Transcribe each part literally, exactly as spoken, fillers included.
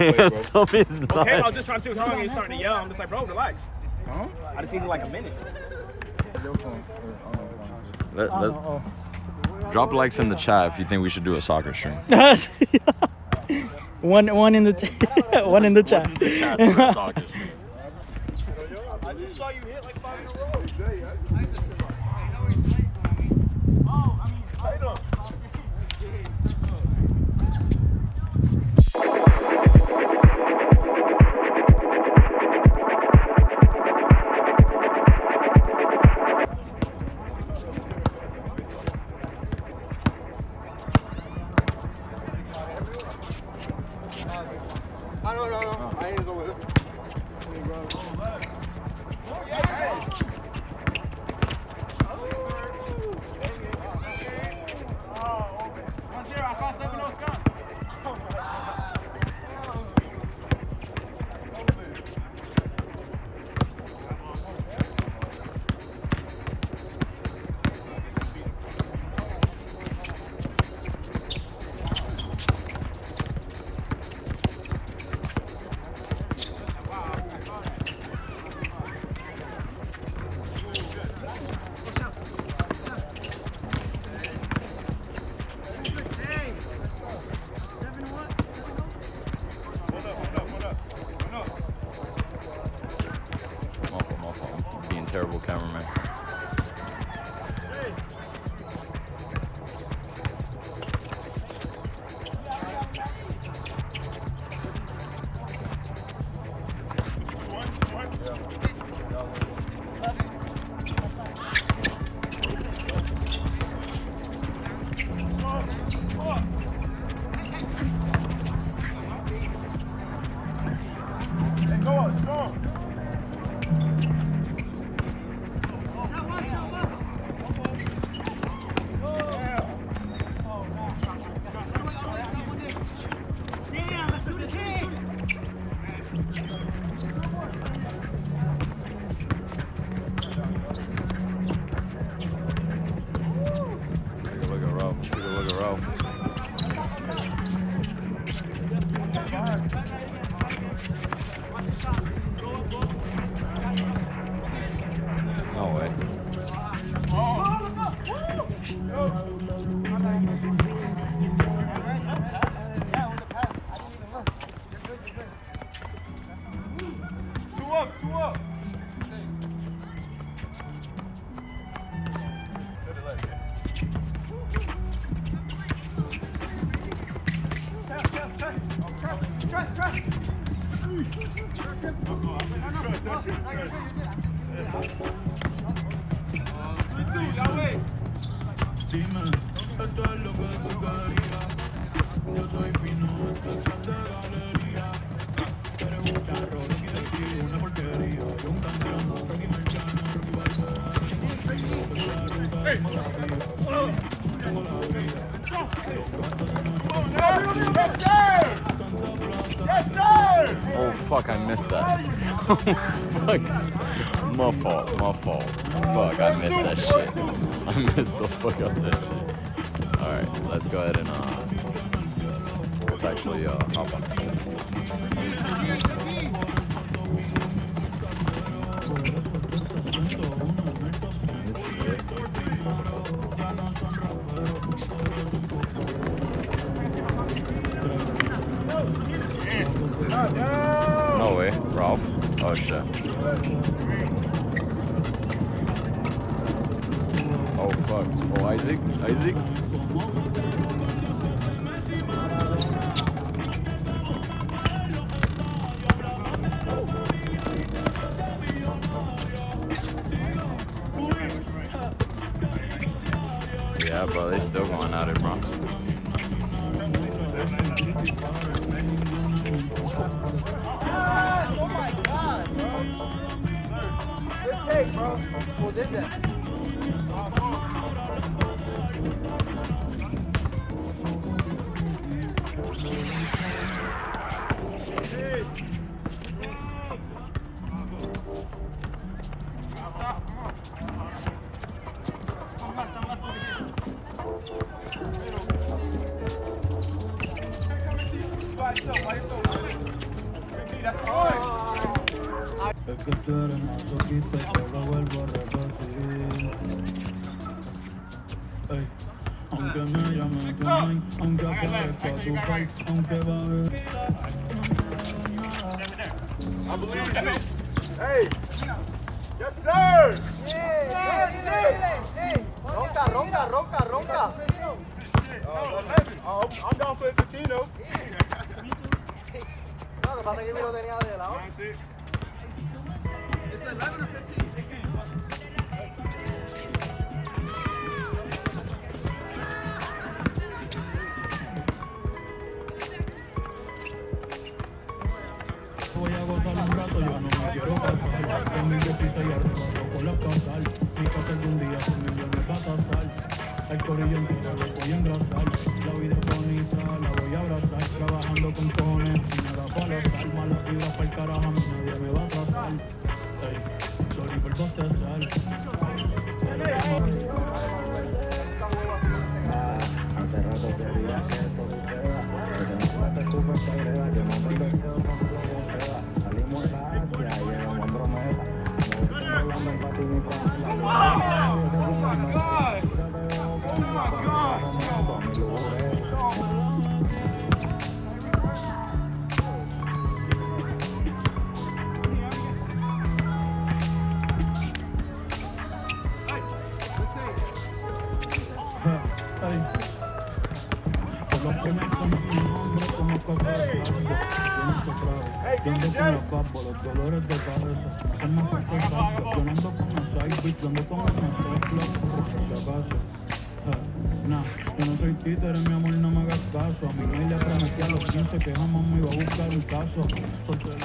way, bro. Some is not. Okay, I was just trying to see what's wrong and he's starting to yell. I'm just like, bro, relax. Huh? I just need like a minute. Let, let, drop likes in the chat if you think we should do a soccer stream. one, one in the chat. one in the chat. One in the chat for a soccer stream. I just saw you hit like five in a row. Oh, I mean, I don't. Terrible cameraman. Fuck, I missed that. Fuck. My fault, my fault. Fuck, I missed that shit. I missed the fuck up that shit. Alright, let's go ahead and, uh, let's actually, uh, hop on that. Yeah. No way, Rob. Oh shit. Oh fuck. Oh Isaac? Isaac? Yeah bro, they still going at it, bro. Bro, who did that? Why are you so الكتار المعطوكي تجرى والبراباتين اي عم كمان يا مكان عم كبار كاتوكي عم كبار I believe in it. Hey! Yes, sir! Yeah! Ronca, ronca, ronca, ronca. I'm down for a Patino. Claro, pasa que yo lo tenía de lado. It's eleven or fifteen. Voy a gozar un rato, yo no me quiero pasar. Con mi besita y arrebato con la casal. Mi casa algún día con mi me va a tasar. El corillo entero lo voy a engrasar. La vida es bonita, la voy a abrazar. Trabajando con cojones, y nada para estar. Malas vibras para el carajo, nadie me va a tratar. Hey, sorry por contestar. Hace rato quería hacer esto con ustedes. Porque no fue esta culpa esta greda que no me perdió con que jamás me iba a buscar un caso porque...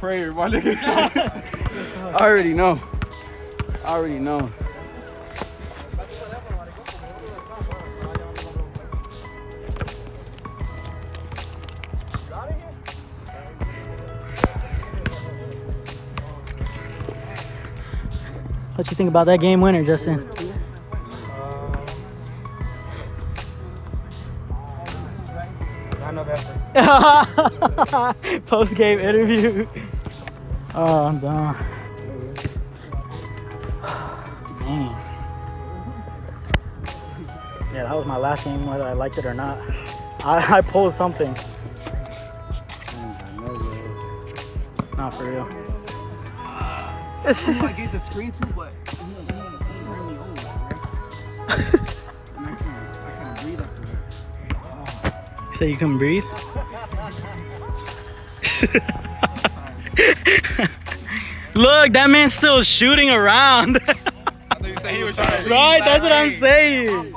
prayer, my nigga. I already know. I already know. What you think about that game winner, Justin? Post-game interview. Oh, I'm done. Damn. Yeah, that was my last game, whether I liked it or not. I, I pulled something. Not for real. I get the screen too, but I'm really old, and I can't breathe after that. So you couldn't breathe? Look, that man's still shooting around. I thought you said he was trying to right, that's what I'm saying.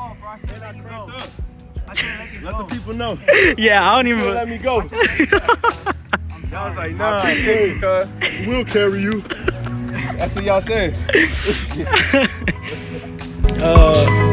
Let the people know. Yeah, I don't even. Let me go. I was like, nah, hey, we'll carry you. That's what y'all say. uh